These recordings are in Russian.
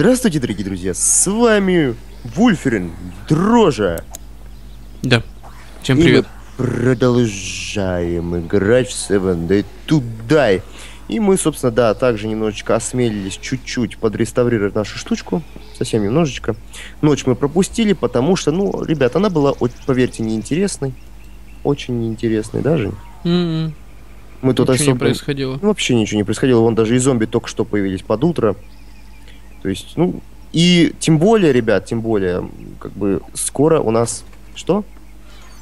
Здравствуйте, дорогие друзья, с вами Вульферин, Дрожа. Да, всем привет. И мы продолжаем играть в 7 Days To Die. И мы, собственно, да, также немножечко осмелились чуть-чуть подреставрировать нашу штучку. Совсем немножечко. Ночь мы пропустили, потому что, ну, ребят, она была, поверьте, неинтересной. Очень неинтересной даже. Мы тут ничего особо... не происходило. Ну, вообще ничего не происходило. Вон даже и зомби только что появились под утро. То есть, ну... И тем более, ребят, тем более, как бы, скоро у нас... Что?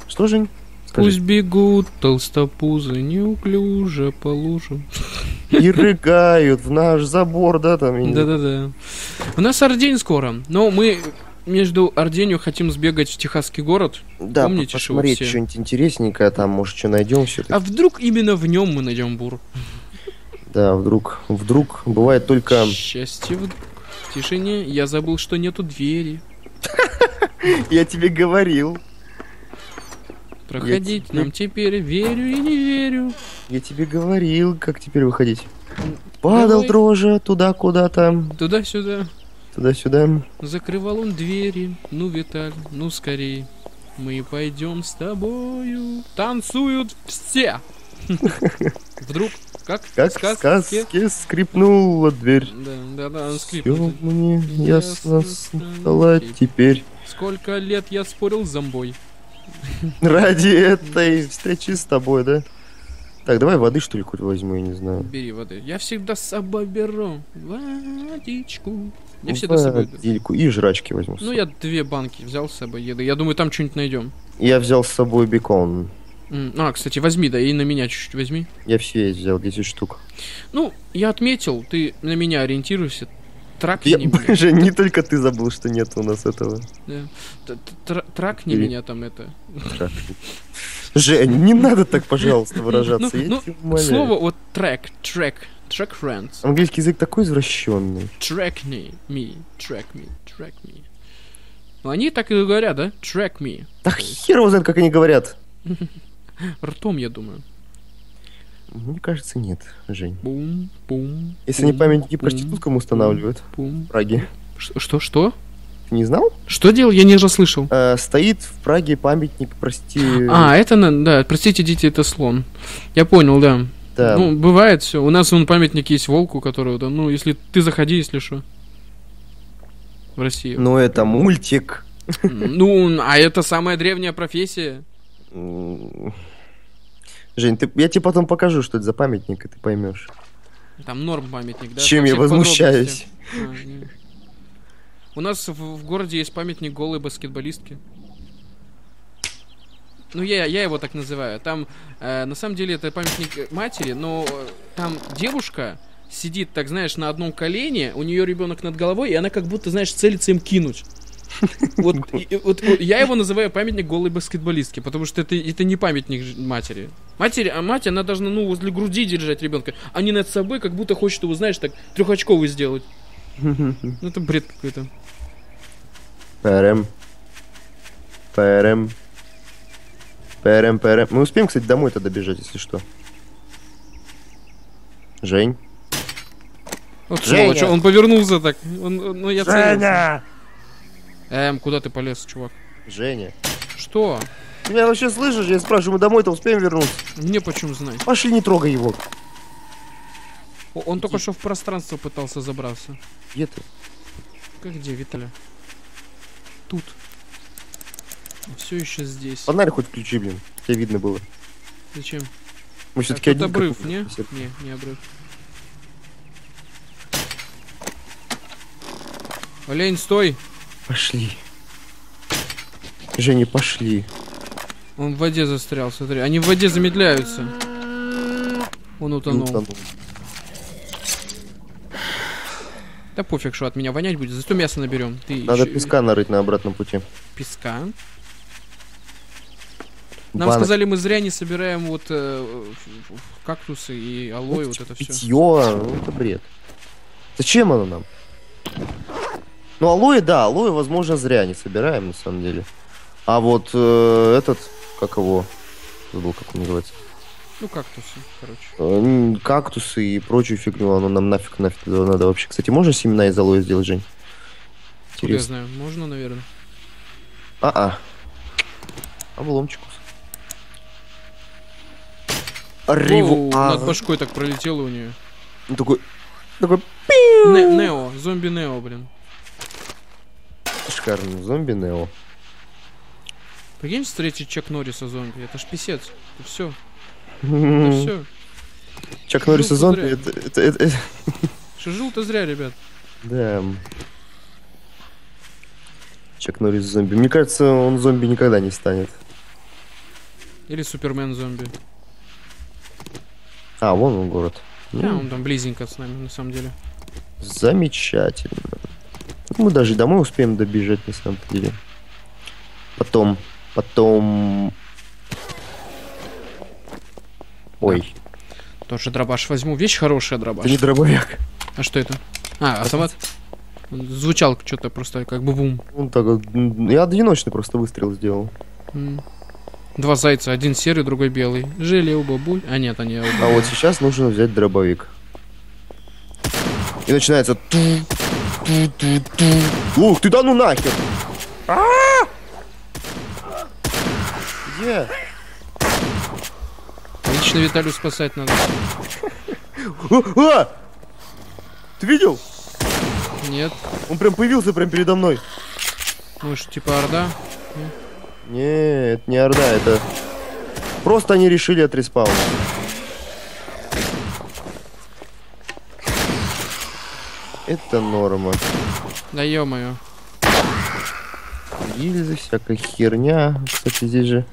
Что, Жень? Скажи. Пусть бегут толстопузы неуклюже по лужам. И рыгают в наш забор, да, там? Да-да-да. У нас Ордень скоро, но мы между Орденью хотим сбегать в Техасский город. Да, помните, посмотреть что-нибудь интересненькое, там, может, что найдем все-таки. А вдруг именно в нем мы найдем бур? Да, вдруг, вдруг, бывает только... Счастье в тишине, я забыл, что нету двери. Я тебе говорил. Проходить я нам теперь верю и не верю. Я тебе говорил, как теперь выходить. Падал Дрожа туда куда-то. Туда-сюда. Туда-сюда. Закрывал он двери. Ну, Виталь, ну скорее. Мы пойдем с тобою. Танцуют все. Вдруг, как в сказке, скрипнула дверь. Да-да, он скрипнул. Мне ясно стало теперь. Сколько лет я спорил с зомбой. Ради этой встречи с тобой, да? Так, давай воды, что ли, хоть возьму, я не знаю. Бери воды. Я всегда с собой беру водичку. Я всегда с собой беру. И жрачки возьму. Ну, я две банки взял с собой еды. Я думаю, там что-нибудь найдем. Я взял с собой бекон. А, кстати, возьми, да, и на меня чуть-чуть возьми. Я все взял, 10 штук. Ну, я отметил, ты на меня ориентируешься. Трак не меня. Же, не только ты забыл, что нет у нас этого. Да. Трак не меня там это. Жень, не надо так, пожалуйста, выражаться. Ну, слово вот трек friends. Английский язык такой извращенный. Track me. Ну, они так и говорят, да? Track me. Да хер его знает, как они говорят. Ртом, я думаю. Мне кажется, нет, Жень. Бум. Если не памятники проституткам устанавливают. В Праге. Что? Ты не знал? Что делал? Я не расслышал. Стоит в Праге памятник, прости... А, это, да, простите, дети, это слон. Я понял, да. Да. Ну, бывает все. У нас, вон, памятник есть волку, которого, да, ну, если ты заходи, если что. В России. Ну, это мультик. Ну, а это самая древняя профессия. Жень, я тебе потом покажу, что это за памятник, и ты поймешь. Там норм памятник, да? Чем я возмущаюсь? У нас в городе есть памятник голой баскетболистки. Ну, я его так называю. Там, на самом деле, это памятник матери, но там девушка сидит, так знаешь, на одном колене, у нее ребенок над головой, и она как будто, знаешь, целится им кинуть. Вот я его называю памятник голой баскетболистки, потому что это не памятник матери. Мать, она должна, ну, возле груди держать ребенка, а не над собой, как будто хочет его, знаешь, так трехочковый сделать. Ну, это бред какой-то. Парем. Мы успеем, кстати, домой тогда добежать, если что. Жень. Вот сволочь, он повернулся так. Ну, я целился. Куда ты полез, чувак? Женя. Что? Ты меня вообще слышишь? Я спрашиваю, мы домой-то успеем вернуться? Мне почему знать? Пошли, не трогай его. Он только что в пространство пытался забраться. Где ты? Как где, Виталя? Тут. Все еще здесь. Фонарь хоть включи, блин. Тебя видно было. Зачем? Мы все-таки один. Обрыв, не? Не обрыв. Олень, стой! Пошли. Женя, пошли. Он в воде застрял, смотри. Они в воде замедляются. Он утонул. Да пофиг, что от меня вонять будет. Зато мясо наберем. Надо еще... песка нарыть на обратном пути. Песка? Нам сказали, мы зря не собираем вот кактусы и алоэ, вот это питье. Все. Это бред. Зачем оно нам? Ну, алоэ, да, алоэ, возможно, зря не собираем, на самом деле. А вот этот, как его, забыл, как он называется. Ну, кактусы, короче. Кактусы и прочую фигню, оно нам нафиг надо вообще. Кстати, можно семена из алоэ сделать, Жень? Откуда я знаю? Можно, наверное. Обломчик. Оу, над башкой так пролетело у нее. Такой... Нео, зомби Нео, блин. Шикарно, зомби Нео. Прикинь, встретить Чак Норриса зомби, это ж писец. Это все. Это все. Чак Норриса зомби, это... Шижил-то зря, ребят. Да. Чак Норрис зомби. Мне кажется, он зомби никогда не станет. Или Супермен зомби. А, вон он город. Да, он там близенько с нами, на самом деле. Замечательно. Мы даже домой успеем добежать, на самом деле. Потом... Ой. Тоже дробаш возьму. Вещь хорошая, дробаш. Это не дробовик. А что это? А, автомат? Звучал что-то просто как бы бум. Он так, я одиночный просто выстрел сделал. Два зайца, один серый, другой белый. Жили оба буль. А нет, они оба. А вот сейчас нужно взять дробовик. И начинается ту-ту-ту-ту. Ух ты, да ну нахер! Где? Лично Виталию спасать надо. Ты видел? Нет. Он прям появился прям передо мной. Ну что, типа орда? Нет, не орда, это... Просто они решили отреспаунить. Это норма. Да ё-моё. Гильзы, всякая херня. Кстати, здесь же...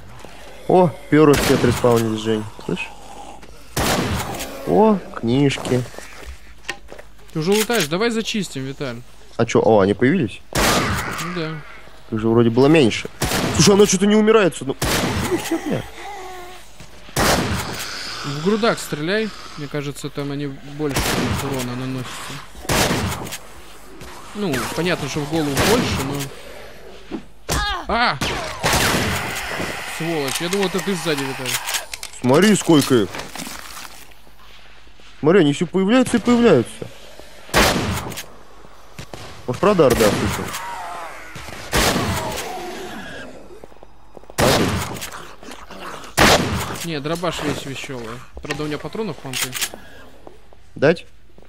О, перышки отреспаунились, Жень. Слышь? О, книжки. Ты уже лутаешь, давай зачистим, Виталь. А чё, они появились? Ну да. Их же вроде было меньше. Слушай, она что-то не умирает сюда. В грудак стреляй. Мне кажется, там они больше урона наносятся. Ну, понятно, что в голову больше, но... Сволочь, я думал, это ты сзади, Виталий. Смотри, сколько их. Смотри, они все появляются и появляются. Может, продар, да, слушай. Не, дробаш весь веселый. Правда, у меня патронов фанты. Дать?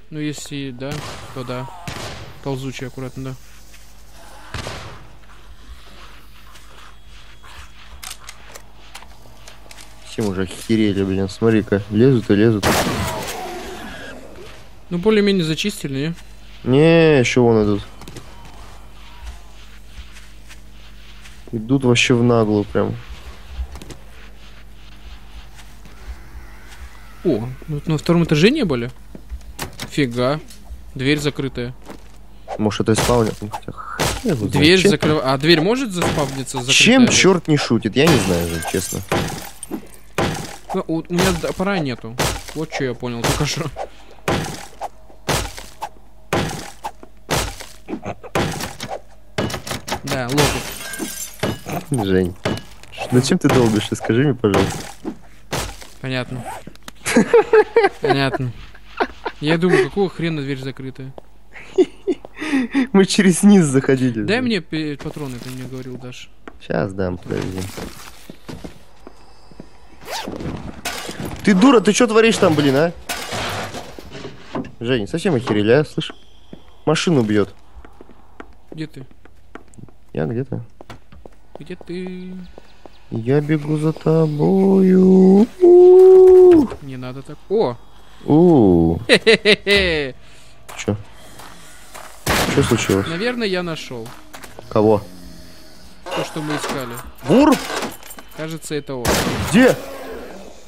Ну, если да, то да. Ползучий аккуратно, да. Всем уже охерели, блин. Смотри-ка, лезут и лезут. Ну, более-менее зачистили, не? Еще вон идут. Идут вообще в наглую прям. О, на втором этаже не были? Фига. Дверь закрытая. Может, это спавнит? Дверь закрыла. А дверь может заспавниться? Закрытая? Чем черт не шутит? Я не знаю, честно. У меня пора нету. Вот что я понял только что. Да, лопу. Жень, ну чем ты долбишься? Скажи мне, пожалуйста. Понятно. Понятно. Я думаю, какого хрена дверь закрытая? Мы через низ заходили. Дай мне патроны, ты мне говорил, Даш. Сейчас дам, подожди. Ты дура, ты что творишь там, блин, а? Женя, совсем охерели, а? Слышь? Машину бьет. Где ты? Я где-то. Где ты? Я бегу за тобою. Не надо так. О! Хе-хе-хе-хе! Чё? Чё случилось? Наверное, я нашел. Кого? То, что мы искали. Бур? Кажется, это он. Где?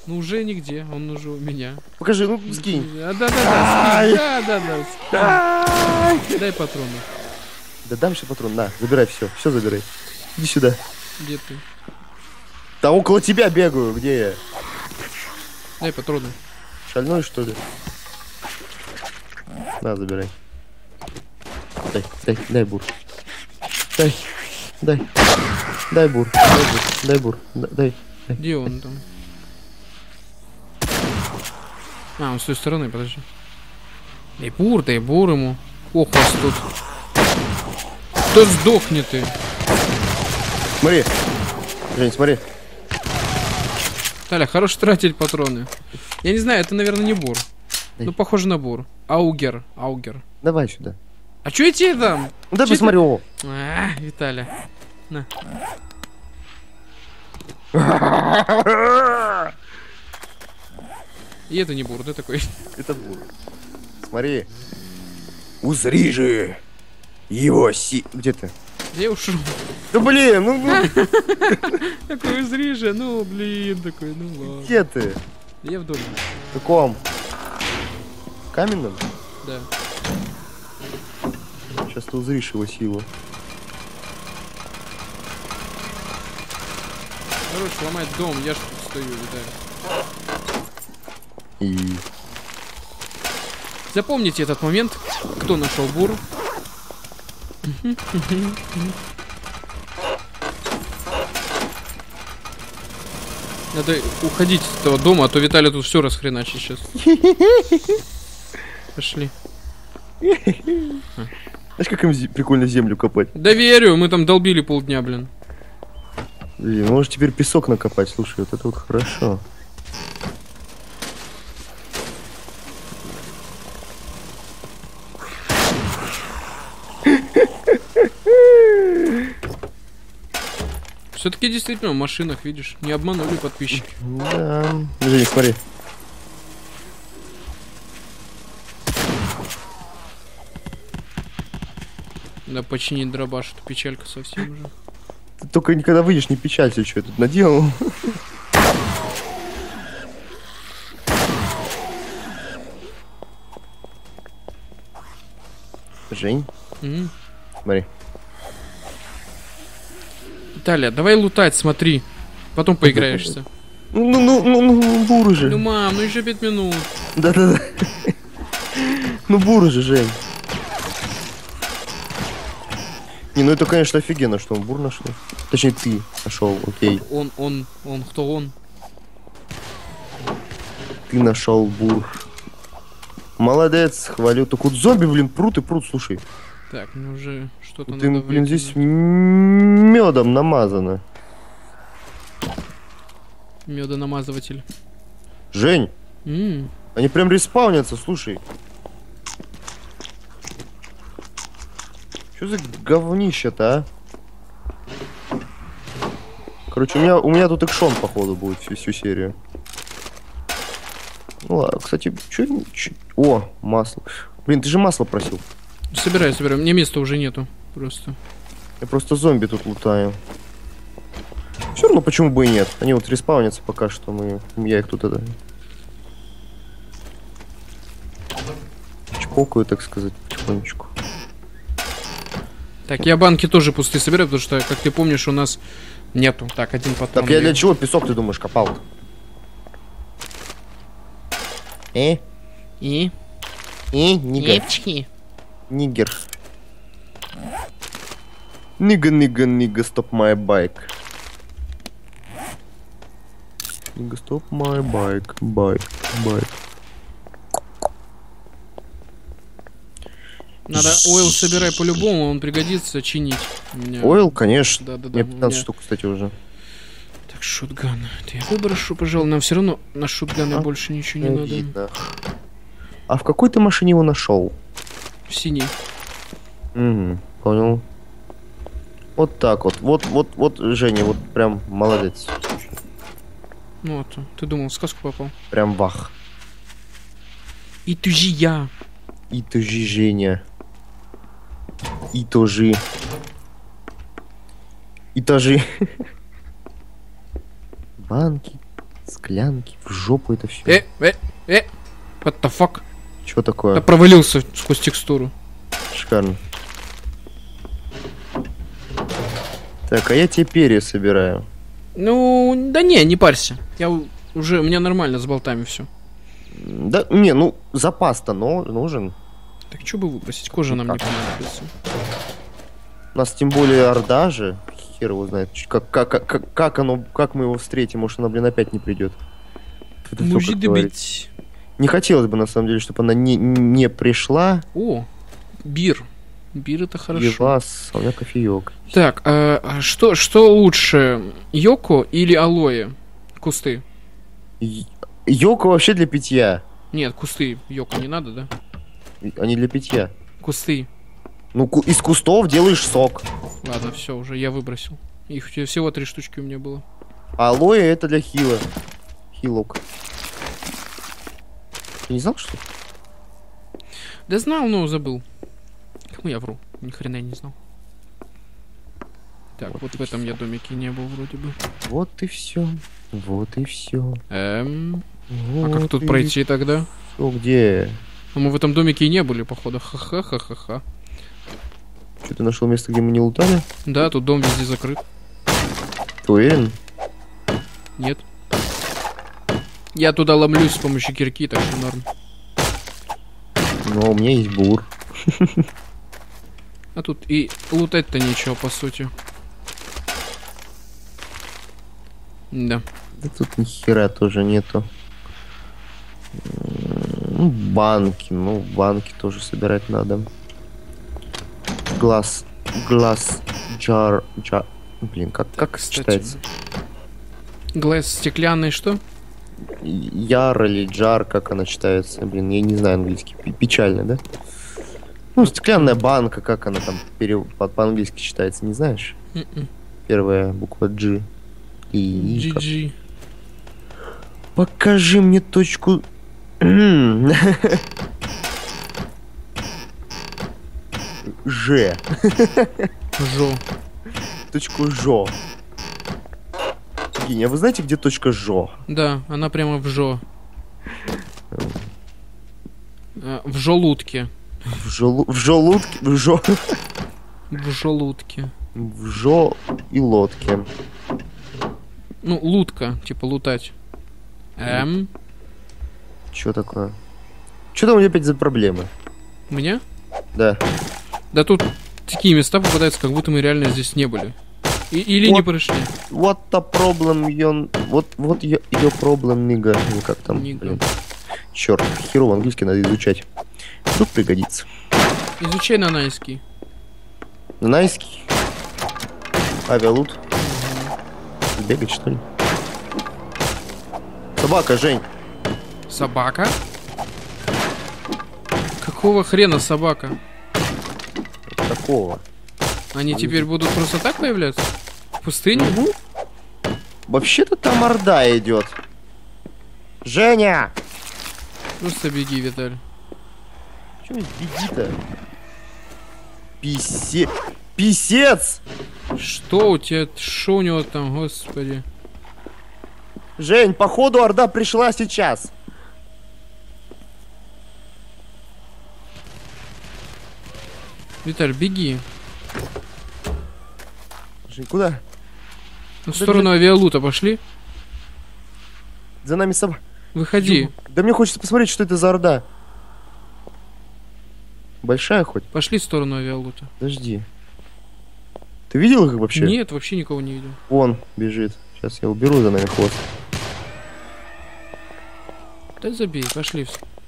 Ну уже нигде, он уже у меня. Покажи, ну скинь. Да-да-да, скинь. Дай патроны. Да дам еще патрон, на, забирай все, все забирай. Иди сюда. Где ты? Да около тебя бегаю, где я? Дай патроны. Шальной, что ли? На, забирай. Дай бур. Дай бур. Где он там? А, он с той стороны, подожди. Дай бур ему. Ох, вас тут. Да сдохни ты. Смотри. Жень, смотри. Таля, хорош тратить патроны. Я не знаю, это, наверное, не бур. Дай. Ну, похоже на бур. Аугер, аугер. Давай сюда. А чё я тебе дам? Да посмотрю. А, Виталя. На. И это не бур, да такой? Это бур. Смотри. Узри же его си... Где ты? Я ушел. Да блин, ну... Такой, узри же, ну блин, такой, ну ладно. Где ты? Я в доме. В каком? Каменном? Да. Сейчас ты узришь его силу. Короче, ломать дом, я ж тут стою, видать. И... Запомните этот момент, кто нашел бур. Надо уходить из этого дома, а то Виталий тут все расхреначит сейчас. Пошли. Знаешь, как им прикольно землю копать? Да верю, мы там долбили полдня, блин. Блин, можешь теперь песок накопать, слушай, вот это вот хорошо. Все-таки действительно в машинах, видишь, не обманули подписчики. Да. Женя, смотри. Да починить дробаш, это печалька совсем уже. Ты только никогда выйдешь, не печалься, что я тут наделал. Жень, смотри. Виталя, давай лутать, смотри. Потом поиграешься. Ну, бур же. Ну, мам, ну еще 5 минут. Да-да-да. Ну, бур же, Жень. Не, ну это, конечно, офигенно, что он бур нашел. Точнее, ты нашел, окей. Он, кто он? Ты нашел бур. Молодец, хвалю. Только вот зомби, блин, прут, слушай. Так, ну уже что-то надо выкинуть. Блин, здесь медом намазано. Медонамазыватель. Жень! Они прям респаунятся, слушай. Что за говнище-то, а? Короче, у меня тут экшон, походу, будет всю серию. Ну ладно, кстати, чё... О, масло. Блин, ты же масло просил. Собираю. Мне места уже нету. Просто. Я просто зомби тут лутаю. Все равно почему бы и нет. Они вот респаунятся пока что. Я их тут это... Чпокаю, так сказать, потихонечку. Так, я банки тоже пустые собираю, потому что, как ты помнишь, у нас нету. Так, один патрон. Так, я для чего песок, ты думаешь, копал? Нигер. Нига, стоп май байк. Нига, стоп май байк. Надо ойл собирай по-любому, он пригодится чинить. Ойл, конечно. Да. 15 штук, кстати, уже. Так, шотган. Я выброшу, пожалуй, нам все равно на шотган больше ничего не надо. Видно. А в какой ты машине его нашел? В синий. Понял. Вот так вот. Вот, Женя, вот прям молодец. Ну вот, ты думал, в сказку попал. Прям вах. И ты же я. И ты же Женя. И тоже. Этажи. Банки, склянки, в жопу это все. What the fuck? Что такое? Я провалился сквозь текстуру. Шикарно. Так, а я тебе перья собираю. Ну, да не парься. Я уже, у меня нормально с болтами все. Да, не, ну, запас-то нужен. Так, что бы выбросить? Кожа нам не понадобится. У нас тем более орда же. Хер его знает. Как мы его встретим? Может, она, блин, опять не придет. Мужи добить. Не хотелось бы, на самом деле, чтобы она не пришла. О, бир. Бир — это хорошо. Евас, Саляков и Йог. Так, что лучше, Йоко или алоэ? Кусты. Йоко вообще для питья. Нет, кусты Йоко не надо, да? Они для питья. Кусты. Ну, из кустов делаешь сок. Ладно, все, уже я выбросил. Их всего 3 штучки у меня было. Алоэ — это для хила. Хилок. Ты не знал, что ли? Да знал, но забыл. Ну, я вру. Ни хрена не знал. Так, вот в этом я домике не был вроде бы. Вот и все. Вот и все. Вот а как тут пройти тогда? Что, где? Ну, мы в этом домике и не были, походу. Ха-ха-ха-ха-ха. Что, ты нашел место, где мы не лутали? Да, тут дом везде закрыт. Ты уверен? Нет. Я туда ломлюсь с помощью кирки, так что норм. Но у меня есть бур. А тут и лутать-то нечего, по сути. Да. Да тут ни хера тоже нету. Ну, банки. Ну, банки тоже собирать надо. Глаз. Глаз. Джар. Джар. Блин, как считается? Глаз стеклянный что? Яр или джар, как она читается. Блин, я не знаю английский. Печально, да? Ну, стеклянная банка, как она там по-английски читается, не знаешь? Первая буква G. И GG. Покажи мне точку. Ж. Жо. Точку жо. Евгений, а вы знаете, где точка жо? Да, она прямо в жо. В желудке. В желудке, в жо. В желудке. В жо и лодке. Ну, лутка, типа лутать. Чё такое? Чё там у меня опять за проблемы? У меня? Да. Да тут такие места попадаются, как будто мы реально здесь не были. Или не пришли. Вот та проблем, ён. Вот ее проблем, нига. Ну как там? Черт, херово английский надо изучать. Тут пригодится. Изучай нанайский. Нанайский? Авиалут. Бегать, что ли? Собака, Жень. Собака? Какого хрена собака? Такого. Они теперь будут просто так появляться? В пустыне? Угу. Вообще-то там орда идет. Женя! Просто беги, Виталь. Чё беги-то? Писец. Писец! Что у тебя? Что у него там, господи? Жень, походу орда пришла сейчас. Виталь, беги. Жень, куда? Ну, в сторону авиалута пошли. За нами собака. Выходи. Да мне хочется посмотреть, что это за орда. Большая хоть? Пошли в сторону авиалута. Подожди. Ты видел их вообще? Нет, вообще никого не видел. Он бежит. Сейчас я уберу за нами хвост. Да забей, пошли.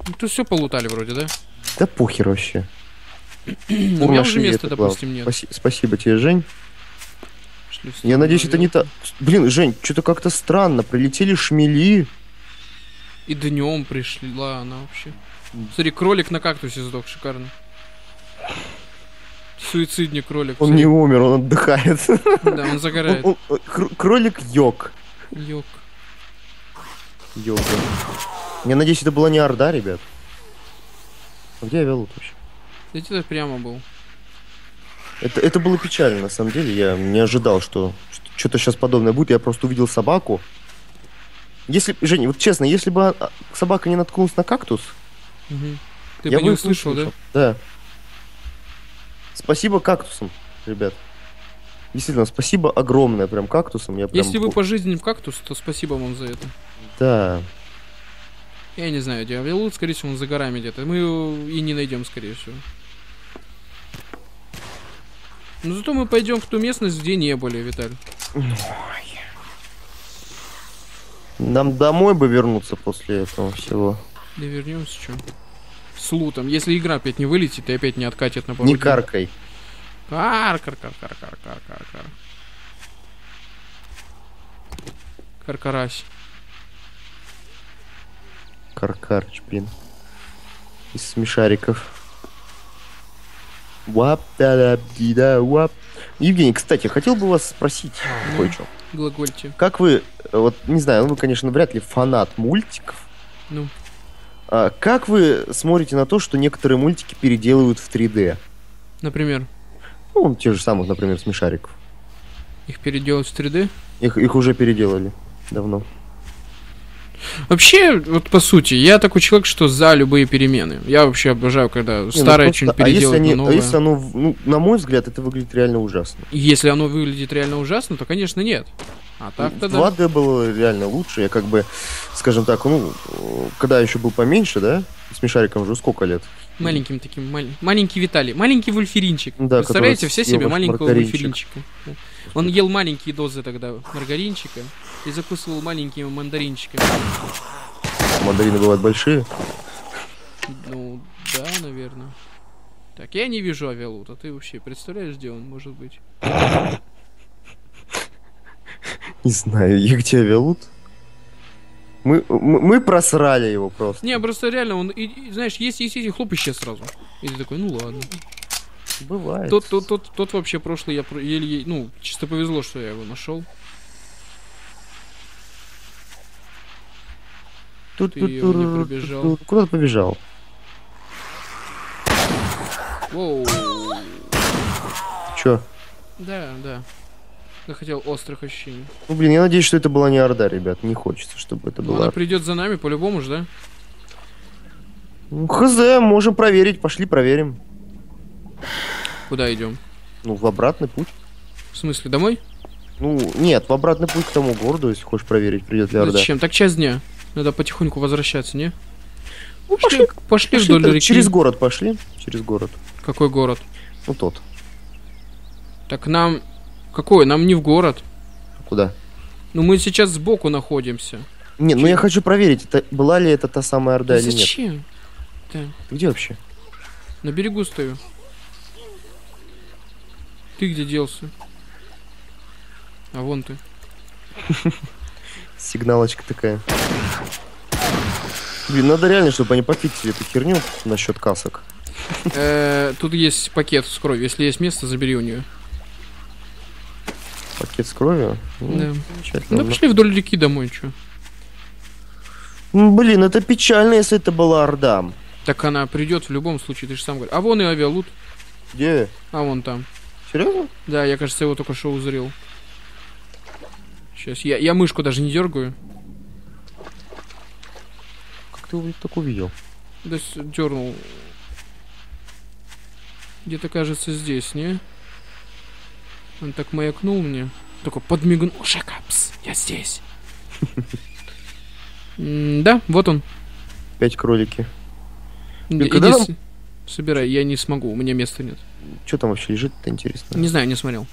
Ну, тут все полутали вроде, да? Да похер вообще. У меня уже места, допустим, нет. Спасибо тебе, Жень. Я надеюсь, это не так. Блин, Жень, что-то как-то странно. Прилетели шмели. И днем пришла она вообще. Смотри, кролик на кактусе сдох, шикарно. Суицидник кролик. Он не умер, он отдыхает. Да, он загорает. Кролик йог. Йог. Йог. Я надеюсь, это была не орда, ребят. А где я вел вообще? Да где-то прямо был. Это было печально, на самом деле. Я не ожидал, что что-то сейчас подобное будет. Я просто увидел собаку. Если, Женя, вот честно, если бы собака не наткнулась на кактус... Угу. Ты бы не услышал, да? Да. Спасибо кактусам, ребят. Действительно, спасибо огромное прям кактусам. Я прям... Если вы по жизни в кактус, то спасибо вам за это. Да. Я не знаю, где авиалут, скорее всего, он за горами где-то. Мы его и не найдем, скорее всего. Но зато мы пойдем в ту местность, где не были, Виталий. Нам домой бы вернуться после этого всего. Да вернемся, что? с лутом. Если игра опять не вылетит и опять не откатит на пару. Не каркай. Кар-кар-кар-кар-кар-кар-кар. Каркарась. Каркар, блин. Из смешариков. Вап, да-да-да, вап. Евгений, кстати, хотел бы вас спросить кое-что. Глагольте. Как вы, вот не знаю, вы, конечно, вряд ли фанат мультиков. Ну. А как вы смотрите на то, что некоторые мультики переделывают в 3D? Например? Ну, те же самые, например, смешариков. Их переделать в 3D? Их уже переделали давно. Вообще, вот по сути, я такой человек, что за любые перемены. Я вообще обожаю, когда старое что-нибудь переделывают на новое. А если оно, ну, на мой взгляд, это выглядит реально ужасно. Если оно выглядит реально ужасно, то, конечно, нет. А так-то 2D да. Было реально лучше. Я как бы, скажем так, ну, когда еще был поменьше, да, с Мишариком уже сколько лет? Маленьким таким, маленький Виталий, маленький вульферинчик. Да, представляете, все себе маленького вульферинчика. Он ел маленькие дозы тогда маргаринчика и закусывал маленькими мандаринчиками. Мандарины бывают большие? Ну, да, наверное. Так, я не вижу авиалута. Ты вообще представляешь, где он может быть? Не знаю, я где авиалут? Мы просрали его просто. Не, просто реально, он, и, знаешь, есть эти хлоп, исчез сразу. И ты такой, ну ладно. Бывает. Тот вообще прошлый, я еле, ну, чисто повезло, что я его нашел. Тут ты его не пробежал. Тут, куда ты побежал? Воу. Чё? Да. Я хотел острых ощущений. Ну, блин, я надеюсь, что это была не орда, ребят. Не хочется, чтобы это было. Она придет за нами, по-любому же, да? Ну, хз, можем проверить. Пошли, проверим. Куда идем? Ну, в обратный путь. В смысле, домой? Ну, нет, в обратный путь к тому городу, если хочешь проверить, придет ли орда. Зачем? Так час дня. Надо потихоньку возвращаться, не? Ну, пошли вдоль реки. Через город пошли. Через город. Какой город? Ну, тот. Так нам... Какой? Нам не в город. Куда? Ну мы сейчас сбоку находимся. Нет, ну я хочу проверить, была ли это та самая орда или нет. Зачем? Ты где вообще? На берегу стою. Ты где делся? А вон ты. Сигналочка такая. Блин, надо реально, чтобы они пофиксили эту херню насчет касок. Тут есть пакет с кровью. Если есть место, забери у нее. Пакет с кровью? Да. Ну, пошли вдоль реки домой, чё? Блин, это печально, если это была орда. Так она придет в любом случае, ты же сам говоришь. А вон и авиалут. Где? А вон там. Серьезно? Да, я, кажется, его только что узрел. Сейчас, я мышку даже не дергаю. Как ты его так увидел? Да, дернул. Где-то, кажется, здесь, не? Он так маякнул мне. Только подмигнул. Шакапс, я здесь. Да, вот он. 5 кролики. Иди собирай, я не смогу, у меня места нет. Что там вообще лежит-то, интересно? Не знаю, не смотрел.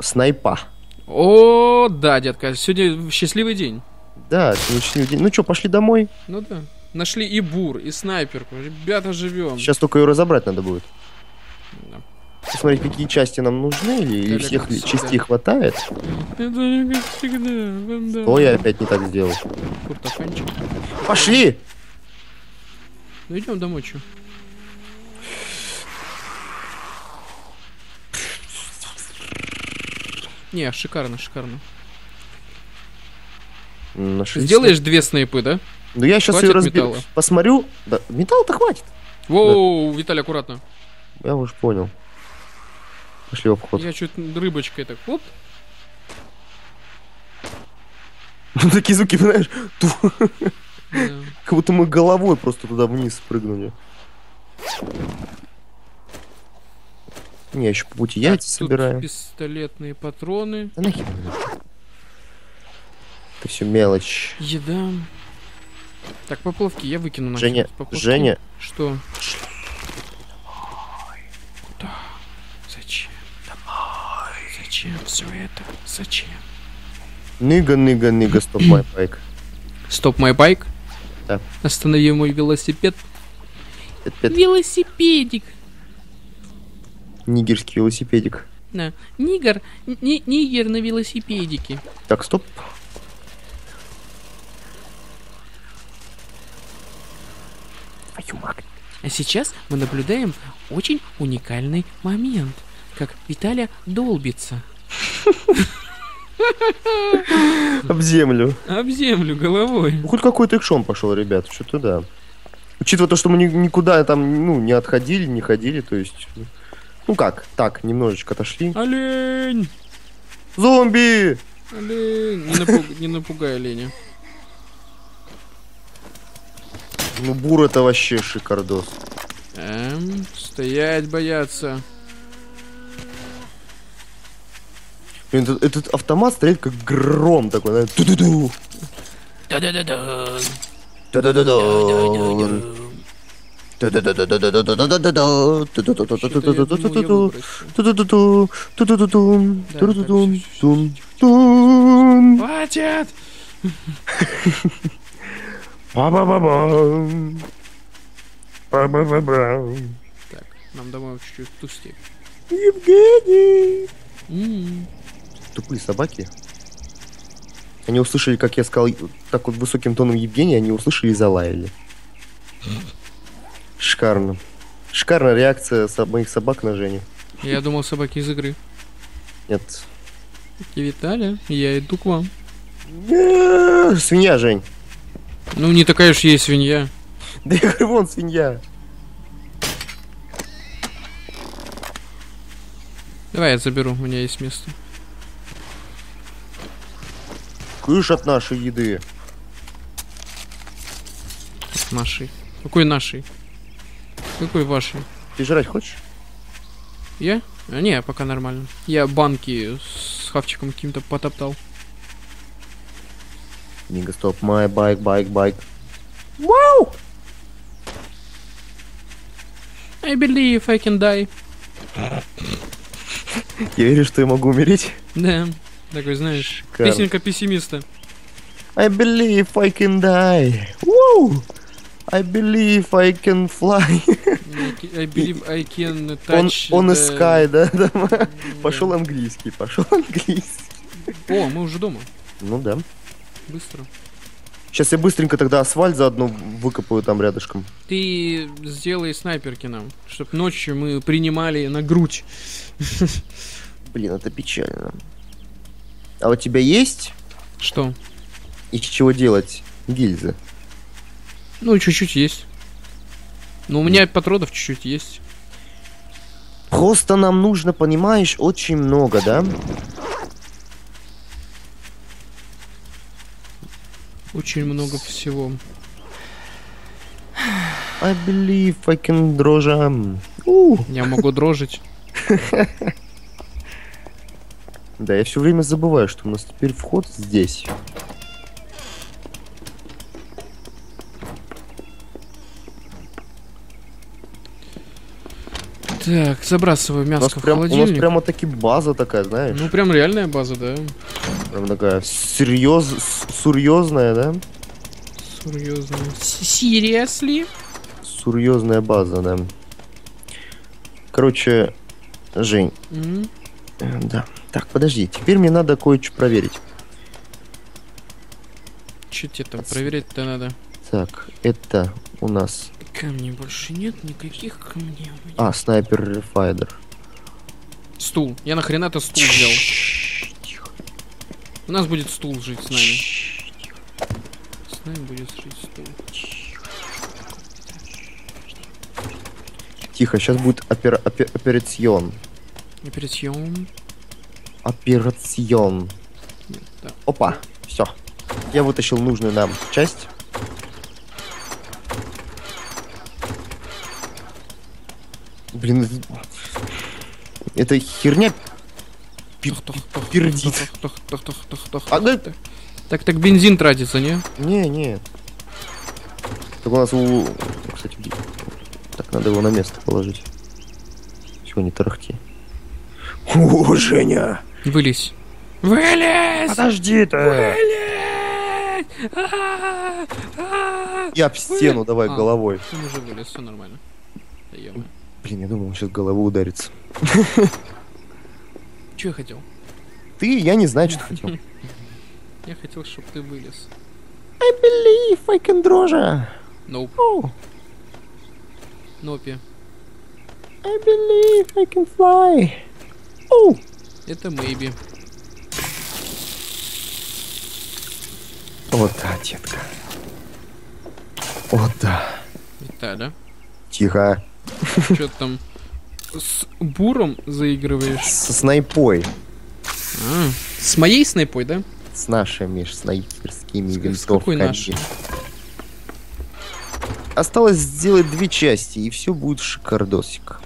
Снайпа. О, да, детка, сегодня счастливый день. Да, счастливый день. Ну что, пошли домой? Ну да. Нашли и бур, и снайперку. Ребята, живем. Сейчас только ее разобрать надо будет. Посмотреть, какие части нам нужны, или всех частей хватает. Это как всегда. О, я опять не так сделал. Куртофанчик. Пошли! Ну идем домой, чё? Не, шикарно, шикарно. Сделаешь 2 снайпы, да? Да я сейчас ее разберу. Посмотрю. Да, металла-то хватит. Воу, да. Виталий, аккуратно. Я уж понял. Пошли в обход. Я чуть рыбочкой так, вот. Ну такие звуки, знаешь, как будто мы головой просто туда вниз спрыгнули. Не, еще по пути яйца собираю. Пистолетные патроны. Да нахер. Это все мелочь. Еда. Так, поплавки я выкину на. Женя, Женя. Что? Зачем все это? Зачем? Ныга, ныга, ныга, стоп май байк. Стоп май байк? Да. Останови мой велосипед. Велосипедик. Нигерский велосипедик. Да. Нигер на велосипедике. Так, стоп. А сейчас мы наблюдаем очень уникальный момент, как Виталя долбится. Об землю. Об землю головой. Хоть какой-то экшон пошел, ребят, что-то да. Учитывая то, что мы никуда там, ну, не отходили, не ходили, то есть... Ну как, так, немножечко отошли. Олень! Зомби! Олень! Не напугай оленя. Ну, бур это вообще шикардос. Стоять бояться. Этот автомат стреляет как гром такой. Хватит! Ба-ба-ба-бам. Ба-ба-ба-бам. Так, нам домой чуть-чуть пустить. Евгений! Тупые собаки. Они услышали, как я сказал, так вот высоким тоном Евгения, они услышали и залаяли. Шикарно. Шикарная реакция моих собак на Женю. Я думал, собаки из игры. Нет. И Виталия, я иду к вам. Свинья, Жень. Ну, не такая уж ей свинья. Да я говорю, вон свинья. Давай я заберу, у меня есть место. Кыш от нашей еды. От нашей. Какой нашей? Какой вашей? Ты жрать хочешь? Я? Не, пока нормально. Я банки с хавчиком каким-то потоптал. Нига, стоп, май, байк, байк, байк. Вау! I believe I can die. Я верю, что я могу умереть. Да, такой, знаешь, шикарно. Песенка пессимиста. I believe I can die. Woo! I believe I can fly. I believe I can touch. On the sky, да? Yeah. Пошел английский, пошел английский. О, мы уже дома. Ну да. Быстро. Сейчас я быстренько тогда асфальт заодно выкопаю там рядышком. Ты сделай снайперки нам, чтобы ночью мы принимали на грудь. Блин, это печально. А у тебя есть? Что? Из чего делать гильзы? Ну, чуть-чуть есть. Но у меня патронов чуть-чуть есть. Просто нам нужно, понимаешь, очень много, да? Очень много всего. I believe I can дрожа. Я могу дрожить. Да, я все время забываю, что у нас теперь вход здесь. Так, забрасываю мясо в холодильник. У нас прямо таки база такая, знаешь? Ну, прям реальная база, да. Прям такая серьезная, да? Серьезная. Seriously? Серьезная база, да. Короче, Жень. Да. Так, подожди, теперь мне надо кое-что проверить. Че тебе там проверять-то надо? Так, это у нас... Камней больше нет, никаких камней. А, снайпер-рефайдер. Стул. Я нахрена-то стул взял. У нас будет стул жить с нами. С нами будет жить стул. Тихо, сейчас будет операцион. Операцион. Операцион. Да. Опа, все. Я вытащил нужную нам часть. Блин, это херня. Пердит. Так, так бензин тратится, не? Не, не. Так у нас у... Кстати, так, надо его на место положить. Чего не тарахти. О, Женя! Вылезь. Вылезь! Подожди ты! Вылезь! Я об стену давай головой. Все, уже вылез, все нормально. Блин, я думал, он сейчас головой ударится. Че я хотел? Ты, я не знаю, что ты хотел. Я хотел, чтобы ты вылез. I believe I can Дрожа. Nope. Oh. Нопи. I believe I can fly. Oh. Это maybe. Вот да, детка. Вот да. Виталя. Тихо. Чё там с буром заигрываешь? Со снайпой. А, с моей снайпой, да? С нашими снайперскими винтовками. Осталось сделать 2 части, и все будет шикардосик.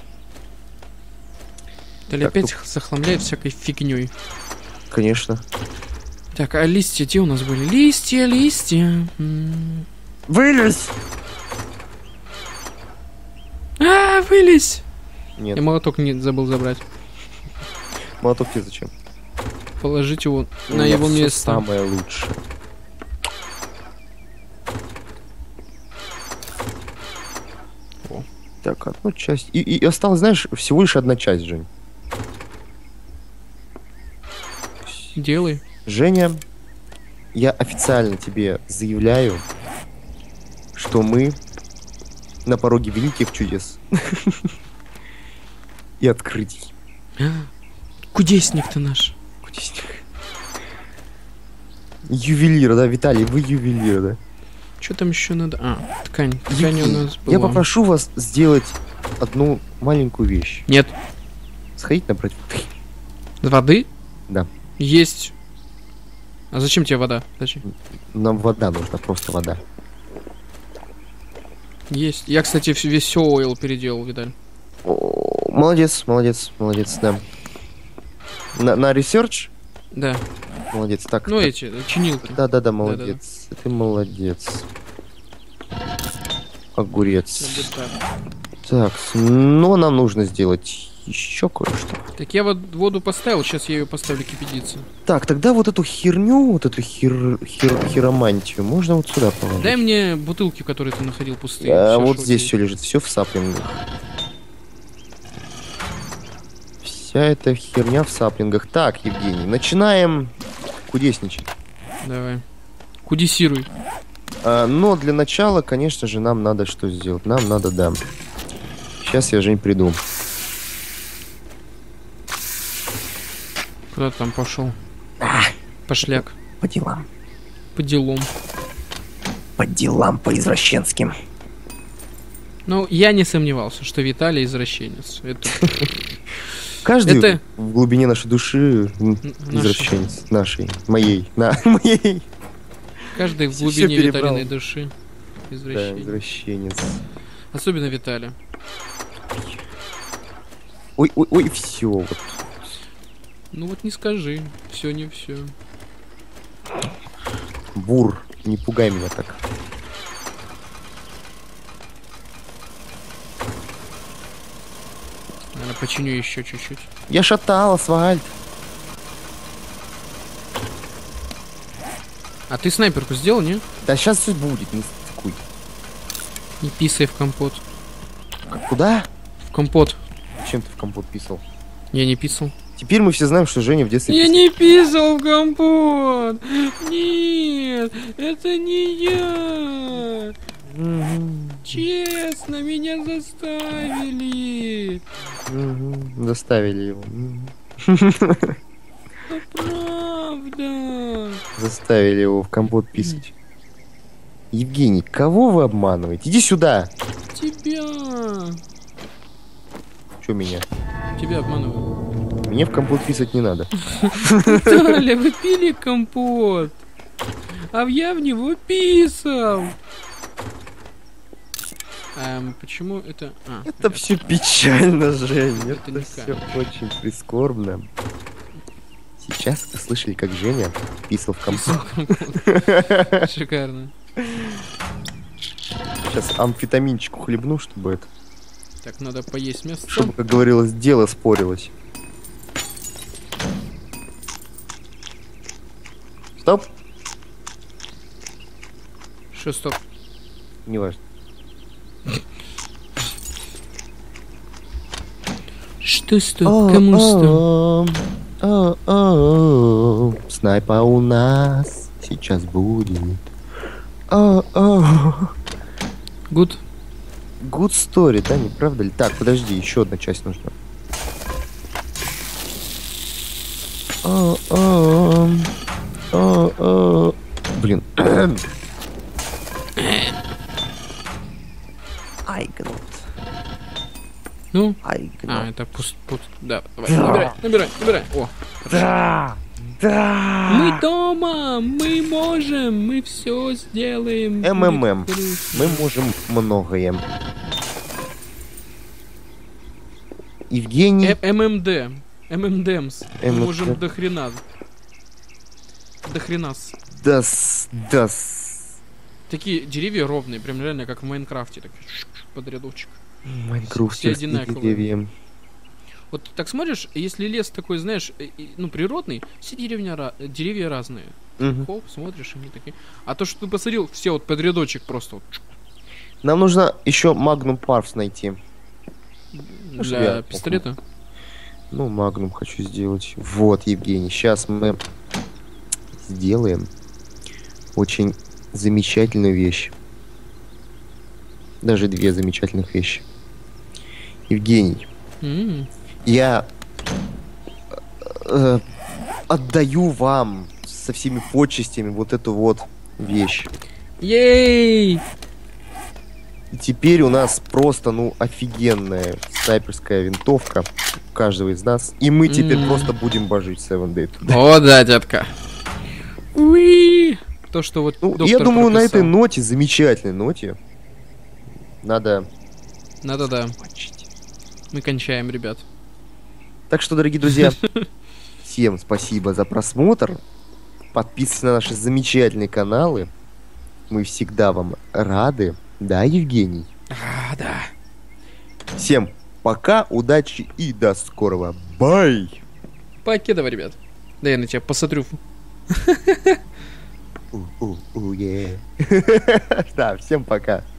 Далее опять захламляет всякой фигней. Конечно. Так, а листья где у нас были? Листья, листья. Вылез! А, вылез! Нет. Я молоток не забыл забрать. Молоток тебе зачем? Положить его на его место. Самое лучшее. О. Так, 1 часть. И осталось, знаешь, всего лишь 1 часть, Жень. Делай. Женя, я официально тебе заявляю, что мы на пороге великих чудес. И открытий. Кудесник-то наш. Ювелир, да, Виталий, вы ювелир, да? Что там еще надо? А, ткань. Ткань у нас была. Я попрошу вас сделать одну маленькую вещь. Нет. Сходить набрать воды. Воды? Да. Есть. А зачем тебе вода? Зачем? Нам вода нужна, просто вода. Есть. Я, кстати, весь ойл переделал, Виталий. О, молодец, молодец, молодец, да. На ресерч? Да. Молодец, так. Ну так. Эти, чинилки. Да-да-да, молодец. Да, да. Ты молодец. Огурец. Так, но нам нужно сделать еще кое-что. Так, я вот воду поставил, сейчас я ее поставлю кипятиться. Так, тогда вот эту херню, вот эту хиромантию можно вот сюда положить. Дай мне бутылки, в которые ты находил пустые. А вот шутки. Здесь все лежит, все в саплингах. Вся эта херня в саплингах. Так, Евгений, начинаем кудесничать. Давай. Кудесируй. Но для начала, конечно же, нам надо что сделать? Нам надо, да. Сейчас я, Жень, приду. Куда ты там пошел? Пошляк. По делам. По делам. По делам, по извращенским. Ну, я не сомневался, что Виталий извращенец. Это... Каждый это... в глубине нашей души извращенец. Нашей. Моей. На моей. Каждый в глубине Виталиной души извращенец. Да, извращенец. Особенно Виталий. Ой, все. Вот. Ну вот не скажи. Все не все. Бур, не пугай меня так. Починю еще чуть-чуть. Я шатал асфальт. А ты снайперку сделал, не? Да сейчас все будет, не стыкуй. Не писай в компот. Куда? В компот. Чем ты в компот писал? Я не писал. Теперь мы все знаем, что Женя в детстве писал. Я не писал в компот. Нет, это не я. Честно, меня заставили. Заставили его. Правда. Заставили его в компот писать. Евгений, кого вы обманываете? Иди сюда. Тебя. Чё меня? Тебя обманывают. Мне в компот писать не надо. Виталя, вы пили компот, а я в него писал. Почему это... А, это все печально, Женя. Это все очень прискорбно. Сейчас вы слышали, как Женя писал в компот. Шикарно. Сейчас амфетаминчику хлебну, чтобы это... Так, надо поесть мясо. Чтобы, как говорилось, дело спорилось. Стоп. Что, стоп? Не важно. Что стоп? Кому стоп? Снайпа у нас сейчас будет. Good. Good story, да, не правда ли? Так, подожди, еще одна часть нужна. Блин. Ну? А, это пуст. Да, давай, набирай, набирай, набирай. О, да, да. Мы дома, мы можем, мы все сделаем. МММ. Мы можем многое. Евгений. ММД. ММДМС. Мы можем до хрена. До хренас. Дас, дас. Такие деревья ровные, прям реально как в Майнкрафте, так под рядочек. Майнкрафт одинаковые. Вот так смотришь, если лес такой, знаешь, ну природный, все деревья разные. Угу. Хоп, смотришь, они такие. А то, что ты посадил, все вот под рядочек просто. Вот. Нам нужно еще магнум парфс найти. Для пистолета? Похуй. Ну, магнум хочу сделать. Вот, Евгений, сейчас мы сделаем очень замечательную вещь. Даже две замечательных вещи. Евгений, я отдаю вам со всеми почестями вот эту вот вещь. Ей! И теперь у нас просто, ну, офигенная снайперская винтовка у каждого из нас. И мы теперь просто будем божить 7 Days To Die. О, да, детка. Уи! То, что вот ну, я думаю, прописал. На этой ноте, замечательной ноте, надо, да. Мы кончаем, ребят. Так что, дорогие друзья, всем спасибо за просмотр. Подписывайтесь на наши замечательные каналы. Мы всегда вам рады. Да, Евгений? А, да. Всем пока, удачи и до скорого. Бай! Покедова, ребят. Да я на тебя посмотрю. Да, всем пока.